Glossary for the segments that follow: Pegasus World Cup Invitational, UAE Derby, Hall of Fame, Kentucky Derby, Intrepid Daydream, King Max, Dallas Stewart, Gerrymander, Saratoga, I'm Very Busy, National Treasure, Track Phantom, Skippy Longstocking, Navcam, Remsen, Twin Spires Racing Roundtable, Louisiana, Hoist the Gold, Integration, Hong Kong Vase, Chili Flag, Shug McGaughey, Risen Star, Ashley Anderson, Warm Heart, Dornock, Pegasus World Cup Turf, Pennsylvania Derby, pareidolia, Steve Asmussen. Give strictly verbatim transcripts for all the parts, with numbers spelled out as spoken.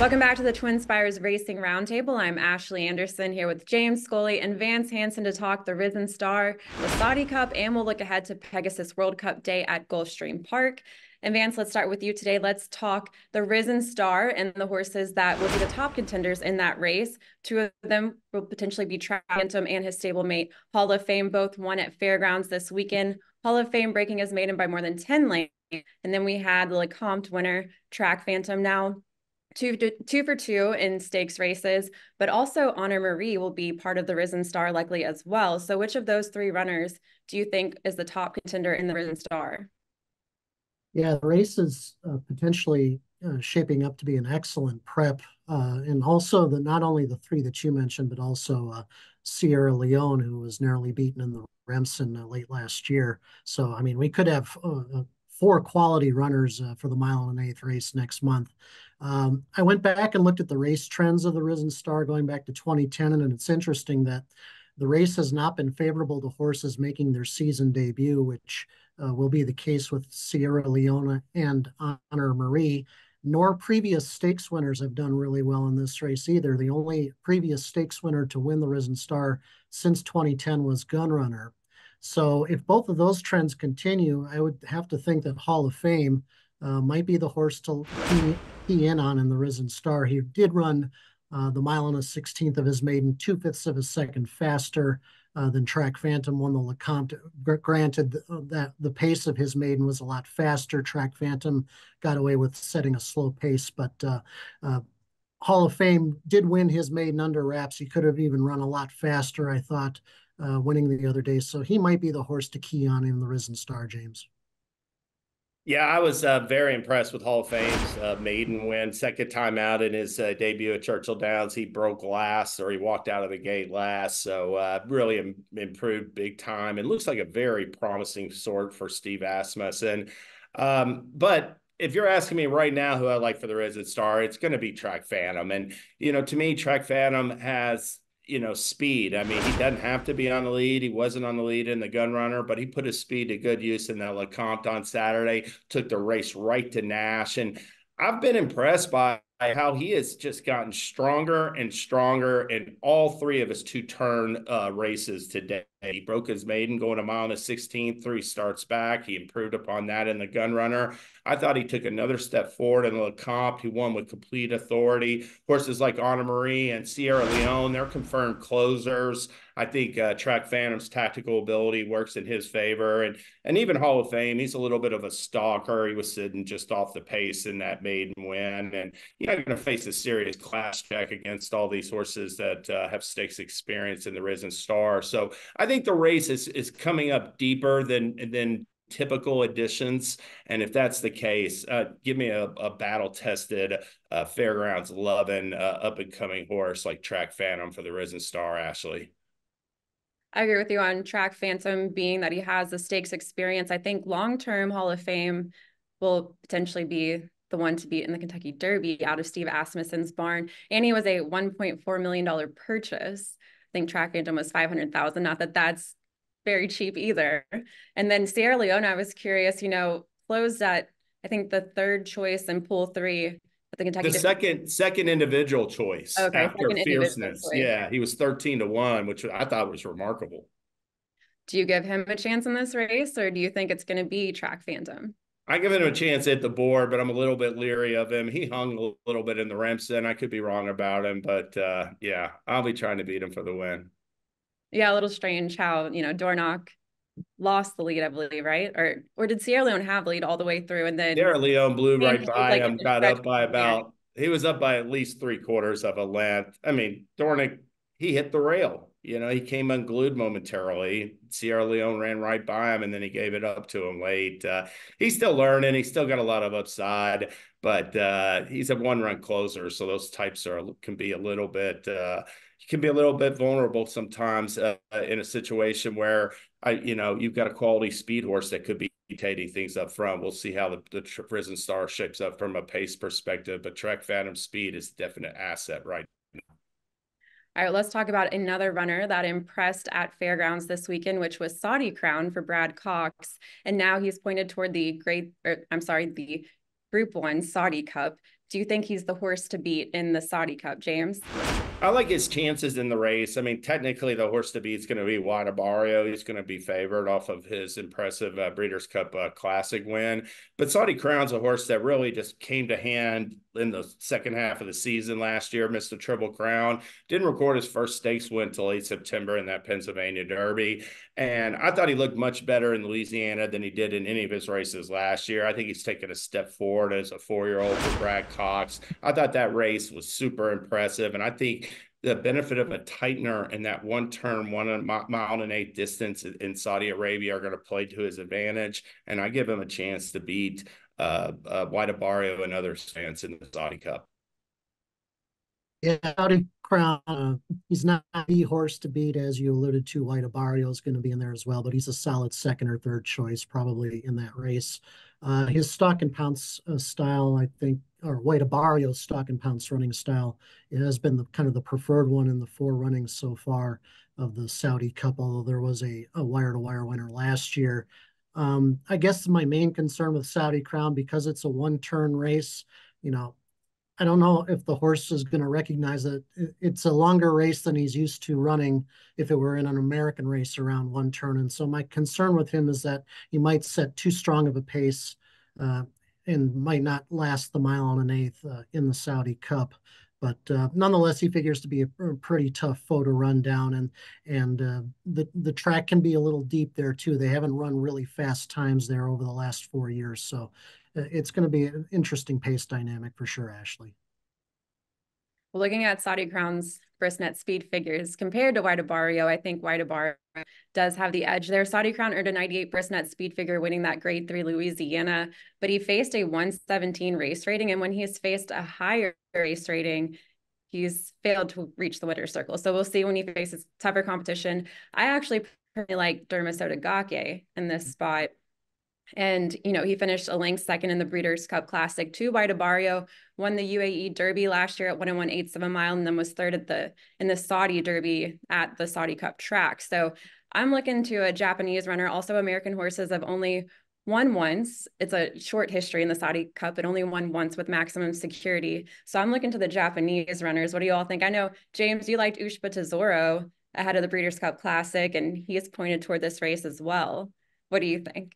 Welcome back to the Twin Spires Racing Roundtable. I'm Ashley Anderson here with James Scully and Vance Hansen to talk the Risen Star, the Saudi Cup, and we'll look ahead to Pegasus World Cup Day at Gulfstream Park. And Vance, let's start with you today. Let's talk the Risen Star and the horses that will be the top contenders in that race. Two of them will potentially be Track Phantom and his stablemate Hall of Fame, both won at Fairgrounds this weekend. Hall of Fame breaking his maiden by more than ten lengths. And then we had the Lecomte winner, Track Phantom, now Two, two for two in stakes races, but also Honor Marie will be part of the Risen Star likely as well. So which of those three runners do you think is the top contender in the Risen Star? Yeah, the race is uh, potentially uh, shaping up to be an excellent prep. Uh, and also the, not only the three that you mentioned, but also uh, Sierra Leone, who was narrowly beaten in the Remsen uh, late last year. So, I mean, we could have uh, four quality runners uh, for the mile and an eighth race next month. Um, I went back and looked at the race trends of the Risen Star going back to twenty ten, and it's interesting that the race has not been favorable to horses making their season debut, which uh, will be the case with Sierra Leone and Honor Marie. Nor previous stakes winners have done really well in this race either. The only previous stakes winner to win the Risen Star since twenty ten was Gunrunner. So if both of those trends continue, I would have to think that Hall of Fame uh, might be the horse to key in on in the Risen Star. He did run uh, the mile and a sixteenth of his maiden, two-fifths of a second faster uh, than Track Phantom, won the Lecomte. Granted that the pace of his maiden was a lot faster. Track Phantom got away with setting a slow pace, but uh, uh, Hall of Fame did win his maiden under wraps. He could have even run a lot faster, I thought, Uh, winning the other day. So he might be the horse to key on in the Risen Star, James. Yeah, I was uh, very impressed with Hall of Fame's uh, maiden win. Second time out in his uh, debut at Churchill Downs, he broke last, or he walked out of the gate last. So uh, really im- improved big time. It looks like a very promising sort for Steve Asmussen. Um, but if you're asking me right now who I like for the Risen Star, it's going to be Track Phantom. And, you know, to me, Track Phantom has you know, speed. I mean, he doesn't have to be on the lead. He wasn't on the lead in the Gunrunner, but he put his speed to good use in the Lecomte on Saturday, took the race right to Nash. And I've been impressed by how he has just gotten stronger and stronger in all three of his two-turn uh, races today. He broke his maiden going a mile and a sixteenth, three starts back. He improved upon that in the Gunrunner. I thought he took another step forward in the Lecomte. He won with complete authority. Horses like Honor Marie and Sierra Leone, they're confirmed closers. I think uh, Track Phantom's tactical ability works in his favor. And, and even Hall of Fame, he's a little bit of a stalker. He was sitting just off the pace in that maiden win. And you're not going to face a serious class check against all these horses that uh, have stakes experience in the Risen Star. So I I think the race is is coming up deeper than than typical additions, and if that's the case, uh, give me a, a battle-tested uh, Fairgrounds loving uh, up-and-coming horse like Track Phantom for the Risen Star. Ashley, I agree with you on Track Phantom being that he has the stakes experience. I think long-term Hall of Fame will potentially be the one to beat in the Kentucky Derby out of Steve Asmussen's barn, and he was a one point four million dollars purchase. I think Track Phantom was five hundred thousand dollars, not that that's very cheap either. And then Sierra Leone, I was curious, you know, closed at, I think, the third choice in pool three at the Kentucky. The second, second individual choice okay, after Fierceness. Choice. Yeah, he was thirteen to one, which I thought was remarkable. Do you give him a chance in this race, or do you think it's going to be Track Phantom? I give him a chance at the board, but I'm a little bit leery of him. He hung a little bit in the Remsen. I could be wrong about him, but uh, yeah, I'll be trying to beat him for the win. Yeah, a little strange how, you know, Dornock lost the lead, I believe, right? Or or did Sierra Leone have lead all the way through? And then Sierra Leone blew right by him, got up by about, he was up by at least three quarters of a length. I mean, Dornock, he hit the rail. You know, he came unglued momentarily. Sierra Leone ran right by him, and then he gave it up to him late. Uh, he's still learning. He's still got a lot of upside, but uh, he's a one-run closer, so those types are can be a little bit uh, can be a little bit vulnerable sometimes uh, in a situation where I, you know, you've got a quality speed horse that could be dictating things up front. We'll see how the, the Risen Star shapes up from a pace perspective, but Track Phantom's speed is a definite asset right now. All right, let's talk about another runner that impressed at Fairgrounds this weekend, which was Saudi Crown for Brad Cox. And now he's pointed toward the great, or, I'm sorry, the Group One Saudi Cup. do you think he's the horse to beat in the Saudi Cup, James? I like his chances in the race. I mean, technically, the horse to beat is going to be White Abarrio. He's going to be favored off of his impressive uh, Breeders' Cup uh, Classic win. But Saudi Crown's a horse that really just came to hand in the second half of the season last year, missed the Triple Crown, didn't record his first stakes win until late September in that Pennsylvania Derby. And I thought he looked much better in Louisiana than he did in any of his races last year. I think he's taken a step forward as a four-year-old for Brad Cox. I thought that race was super impressive, and I think the benefit of a tightener and that one turn, one mile and eight distance in Saudi Arabia are going to play to his advantage. And I give him a chance to beat uh, uh, White Abarrio and other fans in the Saudi Cup. Yeah, Saudi Crown, uh, he's not the horse to beat, as you alluded to. White Abarrio is going to be in there as well, but he's a solid second or third choice probably in that race. Uh, his stock and pounce uh, style, I think, or White Abarrio's stock and pounce running style, it has been the kind of the preferred one in the four runnings so far of the Saudi Cup, although there was a, a wire-to-wire winner last year. Um, I guess my main concern with Saudi Crown, because it's a one-turn race, you know, I don't know if the horse is going to recognize that it's a longer race than he's used to running if it were in an American race around one turn. And so my concern with him is that he might set too strong of a pace uh, and might not last the mile and an eighth uh, in the Saudi Cup. But uh, nonetheless, he figures to be a pretty tough foe to run down, and and uh, the, the track can be a little deep there too. They haven't run really fast times there over the last four years. So it's going to be an interesting pace dynamic for sure, Ashley. Looking at Saudi Crown's Bristnet speed figures compared to White Abarrio, I think White Abarrio does have the edge there. Saudi Crown earned a ninety-eight Bristnet speed figure winning that grade three Louisiana, but he faced a one seventeen race rating. And when he's faced a higher race rating, he's failed to reach the winner's circle. So we'll see when he faces tougher competition. I actually like Derma Sotogake in this spot. And, you know, he finished a length second in the Breeders' Cup Classic to White Abarrio, won the U A E Derby last year at one and one eighth of a mile, and then was third at the in the Saudi Derby at the Saudi Cup track. So I'm looking to a Japanese runner. Also, American horses have only won once. It's a short history in the Saudi Cup. It only won once with maximum security. So I'm looking to the Japanese runners. What do you all think? I know, James, you liked Ushba Tezoro ahead of the Breeders' Cup Classic, and he is pointed toward this race as well. What do you think?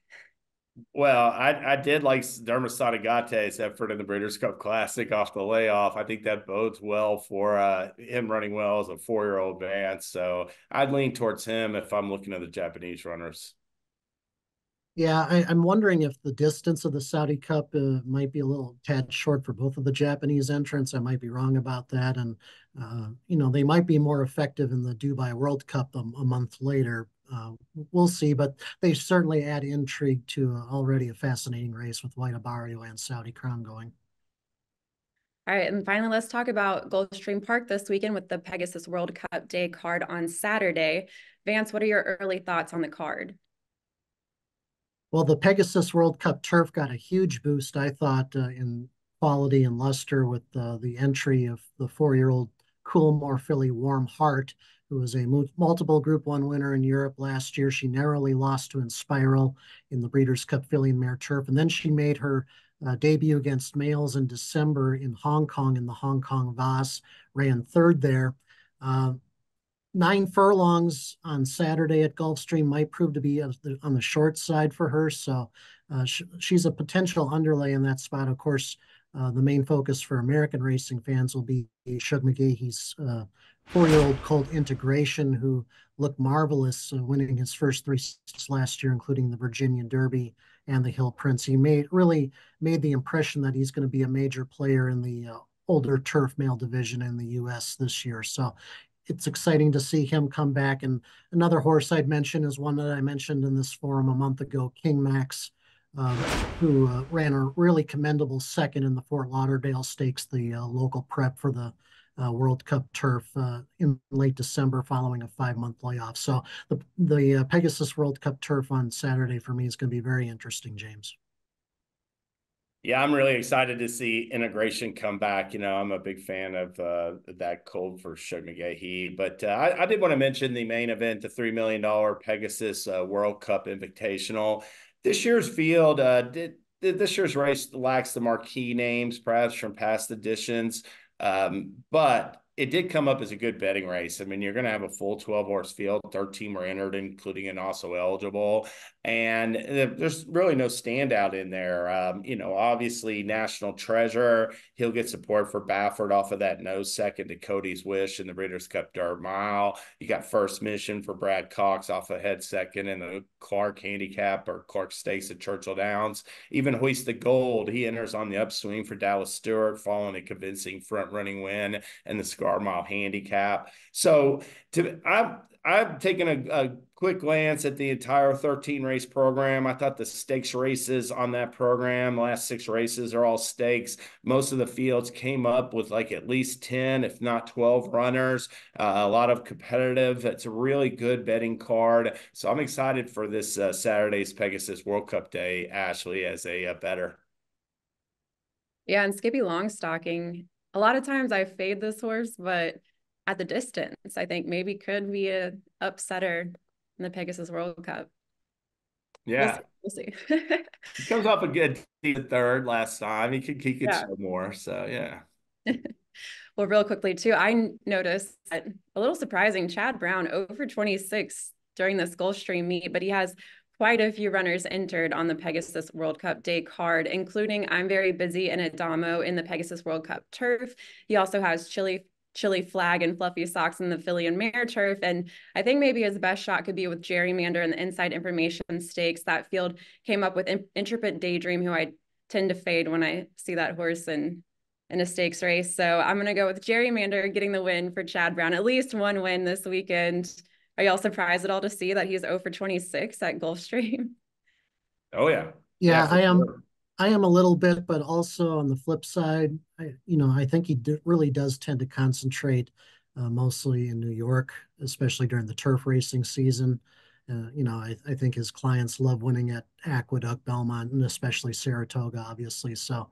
Well, I, I did like Derma Sotogate's effort in the Breeders' Cup Classic off the layoff. I think that bodes well for uh, him running well as a four-year-old Vance. So I'd lean towards him if I'm looking at the Japanese runners. Yeah, I, I'm wondering if the distance of the Saudi Cup uh, might be a little tad short for both of the Japanese entrants. I might be wrong about that. And, uh, you know, they might be more effective in the Dubai World Cup a, a month later. Uh, we'll see, but they certainly add intrigue to uh, already a fascinating race with White Abarrio and Saudi Crown going. All right, and finally, let's talk about Gulfstream Park this weekend with the Pegasus World Cup Day card on Saturday. Vance, what are your early thoughts on the card? Well, the Pegasus World Cup Turf got a huge boost, I thought, uh, in quality and luster with uh, the entry of the four-year-old Coolmore filly Warm Heart, who was a multiple Group One winner in Europe last year. She narrowly lost to Inspiral in the Breeders' Cup Filly and Mare Turf, and then she made her uh, debut against Males in December in Hong Kong in the Hong Kong Vase, ran third there. Uh, nine furlongs on Saturday at Gulfstream might prove to be a, on the short side for her, so uh, sh she's a potential underlay in that spot. Of course, Uh, the main focus for American racing fans will be Shug McGaughey's uh, four-year-old colt Integration, who looked marvelous uh, winning his first three starts last year, including the Virginia Derby and the Hill Prince. He made really made the impression that he's going to be a major player in the uh, older turf male division in the U S this year. So it's exciting to see him come back. And another horse I'd mention is one that I mentioned in this forum a month ago, King Max, Uh, who uh, ran a really commendable second in the Fort Lauderdale Stakes, the uh, local prep for the uh, World Cup Turf uh, in late December following a five-month layoff. So the, the uh, Pegasus World Cup Turf on Saturday for me is going to be very interesting, James. Yeah, I'm really excited to see Integration come back. You know, I'm a big fan of uh, that colt for Shug McGaughey. But uh, I, I did want to mention the main event, the three million dollar Pegasus uh, World Cup Invitational. This year's field uh, did this year's race lacks the marquee names, perhaps from past editions, um, but it did come up as a good betting race. I mean, you're going to have a full twelve-horse field. thirteen were entered, including an also eligible. And there's really no standout in there. Um, you know, obviously, National Treasure, he'll get support for Baffert off of that nose second to Cody's Wish in the Breeders' Cup Derby Mile. You got First Mission for Brad Cox off of head second in the Clark Handicap or Clark Stakes at Churchill Downs. Even Hoist the Gold, he enters on the upswing for Dallas Stewart, following a convincing front-running win and the Mile handicap. So to I've I've taken a, a quick glance at the entire thirteen race program. I thought the stakes races on that program, the last six races are all stakes. Most of the fields came up with like at least ten, if not twelve runners. Uh, a lot of competitive. It's a really good betting card. So I'm excited for this uh, Saturday's Pegasus World Cup Day, Ashley, as a uh, better. Yeah, and Skippy Longstocking. A lot of times I fade this horse, but at the distance, I think maybe could be a upsetter in the Pegasus World Cup. Yeah. We'll see. We'll see. He comes off a good third last time. He could, he could yeah. show more. So, yeah. Well, real quickly, too, I noticed that a little surprising, Chad Brown over twenty-six during this Gulfstream meet, but he has quite a few runners entered on the Pegasus World Cup Day card, including I'm Very Busy and Adamo in the Pegasus World Cup Turf. He also has Chili, Chili Flag and Fluffy Socks in the Filly and Mare Turf. And I think maybe his best shot could be with Gerrymander and the Inside Information Stakes. That field came up with in, Intrepid Daydream, who I tend to fade when I see that horse in, in a stakes race. So I'm going to go with Gerrymander getting the win for Chad Brown, at least one win this weekend. Are y'all surprised at all to see that he's oh for twenty-six at Gulfstream? Oh, yeah. Yeah, I am. I am a little bit, but also on the flip side, I, you know, I think he do, really does tend to concentrate uh, mostly in New York, especially during the turf racing season. Uh, you know, I, I think his clients love winning at Aqueduct, Belmont, and especially Saratoga, obviously. So,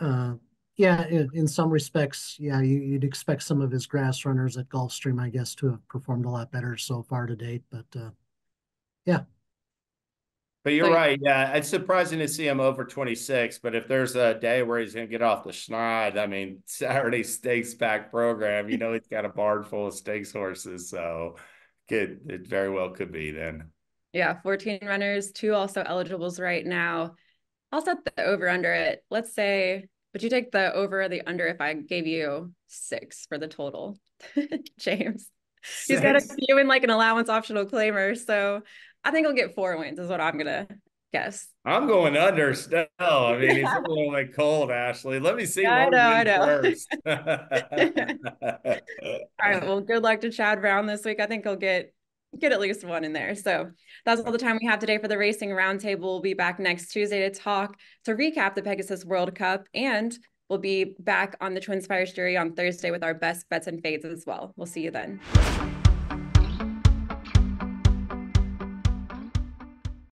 uh, yeah, in, in some respects, yeah, you, you'd expect some of his grass runners at Gulfstream, I guess, to have performed a lot better so far to date. But, uh, yeah. But you're right. Yeah, it's surprising to see him over twenty-six. But if there's a day where he's going to get off the schneid, I mean, Saturday stakes back program, you know, he's got a barn full of stakes horses. So could, it very well could be then. Yeah, fourteen runners, two also eligibles right now. I'll set the over under it. Let's say... But you take the over or the under if I gave you six for the total, James. Six. He's got a few in like an allowance optional claimer. So I think he'll get four wins is what I'm going to guess. I'm going under still. I mean, he's a little like cold, Ashley. Let me see. Yeah, I know, I know. First. All right. Well, good luck to Chad Brown this week. I think he'll get get at least one in there. So that's all the time we have today for the Racing Roundtable. We'll be back next Tuesday to talk, to recap the Pegasus World Cup, and we'll be back on the Twin Spires Jury on Thursday with our best bets and fades as well. We'll see you then.